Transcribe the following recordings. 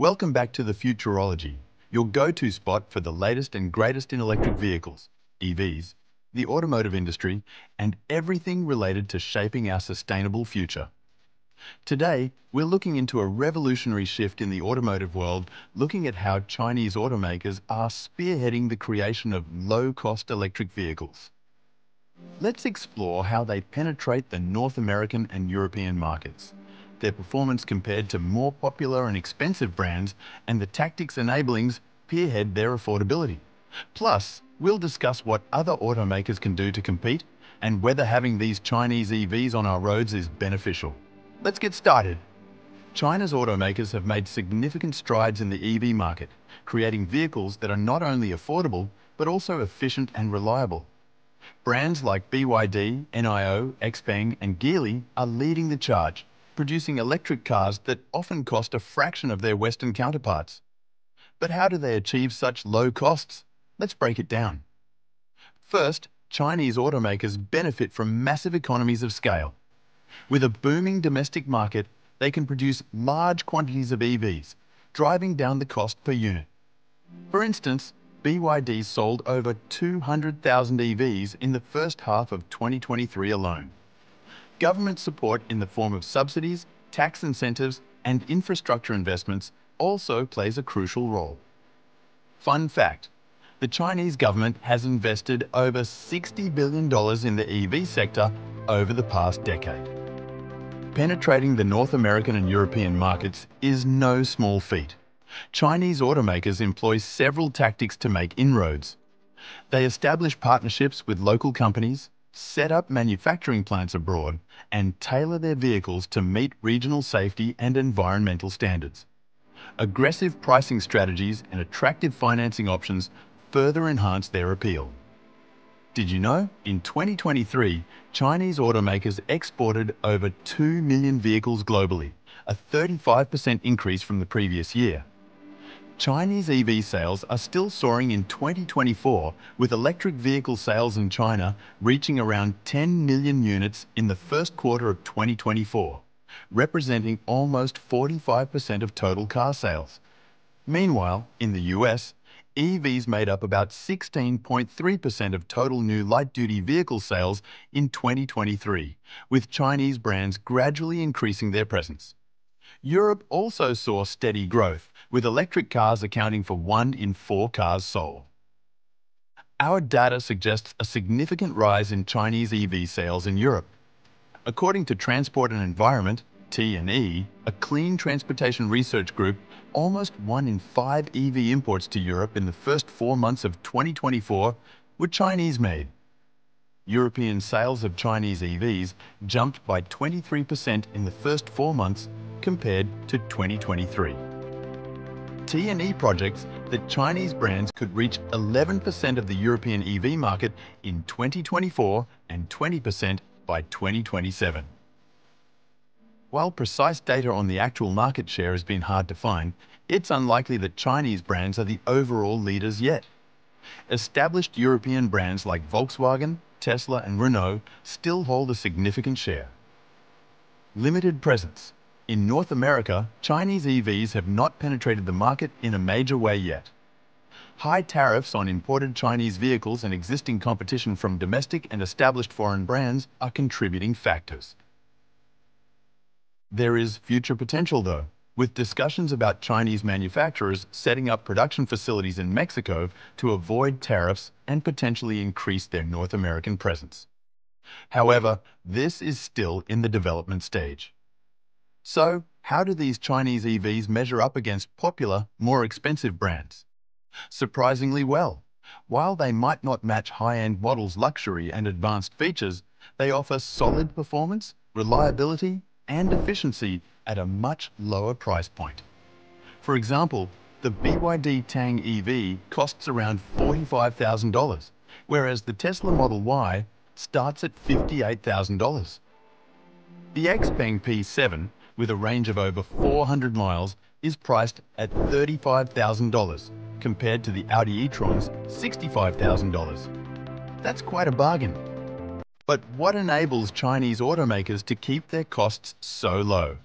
Welcome back to The Futurology, your go-to spot for the latest and greatest in electric vehicles, EVs, the automotive industry, and everything related to shaping our sustainable future. Today, we're looking into a revolutionary shift in the automotive world, looking at how Chinese automakers are spearheading the creation of low-cost electric vehicles. Let's explore how they penetrate the North American and European markets, their performance compared to more popular and expensive brands, and the tactics enabling spearhead their affordability. Plus, we'll discuss what other automakers can do to compete and whether having these Chinese EVs on our roads is beneficial. Let's get started. China's automakers have made significant strides in the EV market, creating vehicles that are not only affordable, but also efficient and reliable. Brands like BYD, NIO, Xpeng, and Geely are leading the charge, producing electric cars that often cost a fraction of their Western counterparts. But how do they achieve such low costs? Let's break it down. First, Chinese automakers benefit from massive economies of scale. With a booming domestic market, they can produce large quantities of EVs, driving down the cost per unit. For instance, BYD sold over 200,000 EVs in the first half of 2023 alone. Government support in the form of subsidies, tax incentives, and infrastructure investments also plays a crucial role. Fun fact: the Chinese government has invested over $60 billion in the EV sector over the past decade. Penetrating the North American and European markets is no small feat. Chinese automakers employ several tactics to make inroads. They establish partnerships with local companies, set up manufacturing plants abroad, and tailor their vehicles to meet regional safety and environmental standards. Aggressive pricing strategies and attractive financing options further enhance their appeal. Did you know? In 2023, Chinese automakers exported over 2 million vehicles globally, a 35% increase from the previous year. Chinese EV sales are still soaring in 2024, with electric vehicle sales in China reaching around 10 million units in the first quarter of 2024, representing almost 45% of total car sales. Meanwhile, in the US, EVs made up about 16.3% of total new light-duty vehicle sales in 2023, with Chinese brands gradually increasing their presence. Europe also saw steady growth, with electric cars accounting for 1 in 4 cars sold. Our data suggests a significant rise in Chinese EV sales in Europe. According to Transport and Environment, T&E, a clean transportation research group, almost 1 in 5 EV imports to Europe in the first 4 months of 2024 were Chinese-made. European sales of Chinese EVs jumped by 23% in the first 4 months compared to 2023. T&E projects that Chinese brands could reach 11% of the European EV market in 2024 and 20% by 2027. While precise data on the actual market share has been hard to find, it's unlikely that Chinese brands are the overall leaders yet. Established European brands like Volkswagen, Tesla, and Renault still hold a significant share. Limited presence. In North America, Chinese EVs have not penetrated the market in a major way yet. High tariffs on imported Chinese vehicles and existing competition from domestic and established foreign brands are contributing factors. There is future potential though, with discussions about Chinese manufacturers setting up production facilities in Mexico to avoid tariffs and potentially increase their North American presence. However, this is still in the development stage. So, how do these Chinese EVs measure up against popular, more expensive brands? Surprisingly well. While they might not match high-end models' luxury and advanced features, they offer solid performance, reliability, and efficiency at a much lower price point. For example, the BYD Tang EV costs around $45,000, whereas the Tesla Model Y starts at $58,000. The Xpeng P7, with a range of over 400 miles, is priced at $35,000 compared to the Audi e-tron's $65,000. That's quite a bargain. But what enables Chinese automakers to keep their costs so low?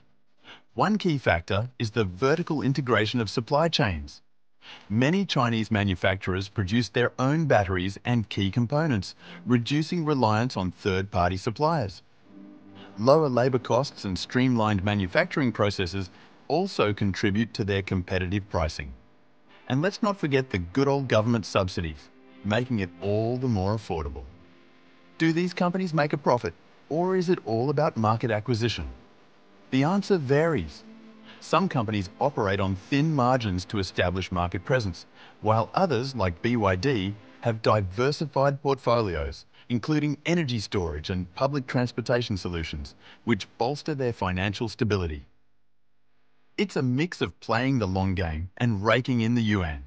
One key factor is the vertical integration of supply chains. Many Chinese manufacturers produce their own batteries and key components, reducing reliance on third-party suppliers. Lower labor costs and streamlined manufacturing processes also contribute to their competitive pricing. And let's not forget the good old government subsidies, making it all the more affordable. Do these companies make a profit, or is it all about market acquisition? The answer varies. Some companies operate on thin margins to establish market presence, while others, like BYD, have diversified portfolios, including energy storage and public transportation solutions, which bolster their financial stability. It's a mix of playing the long game and raking in the yuan.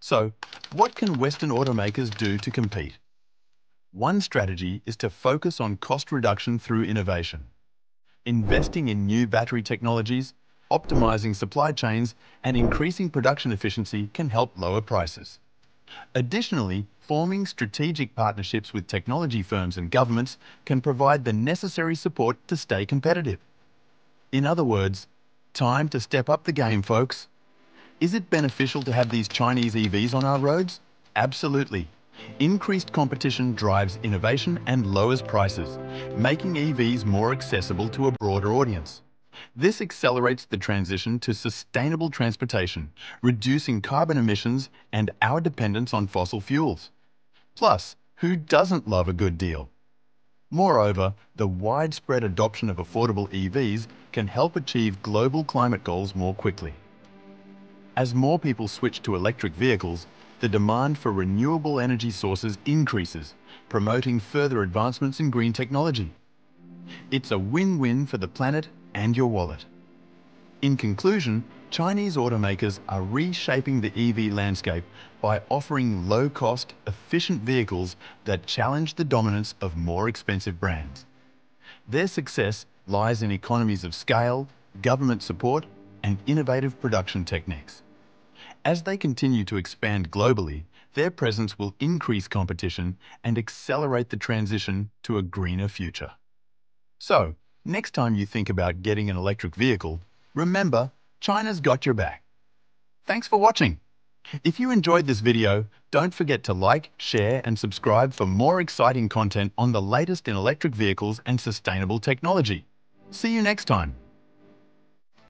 So, what can Western automakers do to compete? One strategy is to focus on cost reduction through innovation, investing in new battery technologies, optimizing supply chains, and increasing production efficiency can help lower prices. Additionally, forming strategic partnerships with technology firms and governments can provide the necessary support to stay competitive. In other words, time to step up the game, folks. Is it beneficial to have these Chinese EVs on our roads? Absolutely. Increased competition drives innovation and lowers prices, making EVs more accessible to a broader audience. This accelerates the transition to sustainable transportation, reducing carbon emissions and our dependence on fossil fuels. Plus, who doesn't love a good deal? Moreover, the widespread adoption of affordable EVs can help achieve global climate goals more quickly. As more people switch to electric vehicles, the demand for renewable energy sources increases, promoting further advancements in green technology. It's a win-win for the planet and your wallet. In conclusion, Chinese automakers are reshaping the EV landscape by offering low-cost, efficient vehicles that challenge the dominance of more expensive brands. Their success lies in economies of scale, government support, and innovative production techniques. As they continue to expand globally, their presence will increase competition and accelerate the transition to a greener future. So, next time you think about getting an electric vehicle, remember, China's got your back. Thanks for watching. If you enjoyed this video, don't forget to like, share, and subscribe for more exciting content on the latest in electric vehicles and sustainable technology. See you next time.